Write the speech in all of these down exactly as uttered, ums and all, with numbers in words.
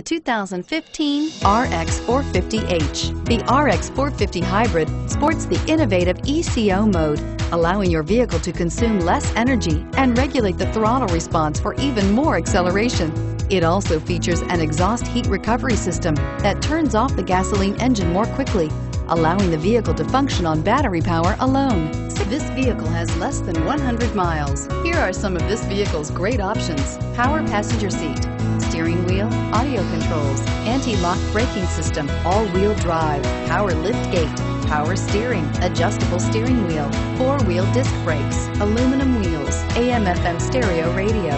The two thousand fifteen R X four fifty H. The R X four fifty Hybrid sports the innovative E C O mode, allowing your vehicle to consume less energy and regulate the throttle response for even more acceleration. It also features an exhaust heat recovery system that turns off the gasoline engine more quickly, allowing the vehicle to function on battery power alone. This vehicle has less than one hundred miles. Here are some of this vehicle's great options: power passenger seat, steering wheel audio controls, anti-lock braking system, all-wheel drive, power lift gate, power steering, adjustable steering wheel, four-wheel disc brakes, aluminum wheels, A M F M stereo radio.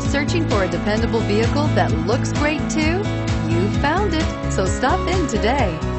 Searching for a dependable vehicle that looks great too? You found it, so stop in today.